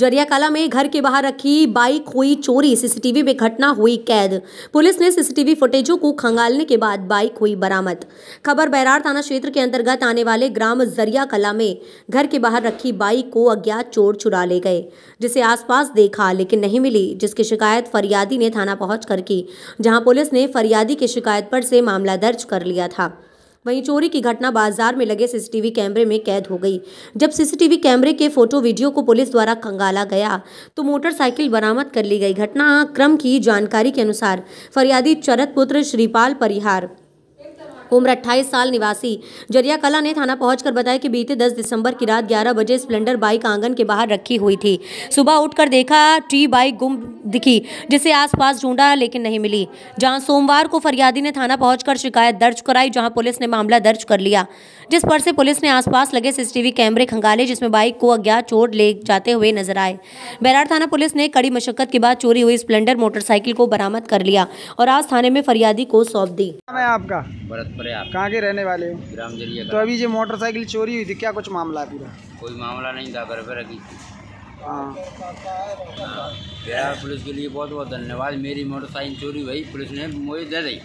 जरियाकला में घर के बाहर रखी बाइक हुई चोरी, सीसीटीवी में घटना हुई कैद। पुलिस ने सीसीटीवी फुटेजों को खंगालने के बाद बाइक हुई बरामद। खबर बैरार थाना क्षेत्र के अंतर्गत आने वाले ग्राम जरियाकला में घर के बाहर रखी बाइक को अज्ञात चोर चुरा ले गए, जिसे आसपास देखा लेकिन नहीं मिली, जिसकी शिकायत फरियादी ने थाना पहुंचकर की, जहां पुलिस ने फरियादी की शिकायत पर से मामला दर्ज कर लिया था। वहीं चोरी की घटना बाजार में लगे सीसीटीवी कैमरे में कैद हो गई। जब सीसीटीवी कैमरे के फोटो वीडियो को पुलिस द्वारा खंगाला गया तो मोटरसाइकिल बरामद कर ली गई। घटनाक्रम की जानकारी के अनुसार फरियादी चरत पुत्र श्रीपाल परिहार उम्र 28 साल निवासी जरियाकला ने थाना पहुंचकर बताया कि बीते 10 दिसंबर की रात 11 बजे स्प्लेंडर बाइक आंगन के बाहर रखी हुई थी। सुबह उठकर देखा टी बाइक गुम दिखी, जिसे आसपास ढूंढा लेकिन नहीं मिली। जहां सोमवार को फरियादी ने थाना पहुंचकर शिकायत दर्ज कराई, जहां पुलिस ने मामला दर्ज कर लिया, जिस पर से पुलिस ने आसपास लगे सीसीटीवी कैमरे खंगाले, जिसमें बाइक को अज्ञात चोर ले जाते हुए नजर आए। बैरार थाना पुलिस ने कड़ी मशक्कत के बाद चोरी हुई स्प्लेंडर मोटरसाइकिल को बरामद कर लिया और आज थाने में फरियादी को सौंप दी। आपका कहाँ के रहने वाले हो? ग्राम जरियाकला। तो अभी जो मोटरसाइकिल चोरी हुई थी, क्या कुछ मामला है? पूरा कोई मामला नहीं था, घर पे रखी थी। हाँ, पुलिस के लिए बहुत बहुत धन्यवाद। मेरी मोटरसाइकिल चोरी हुई, पुलिस ने मुझे दे दी।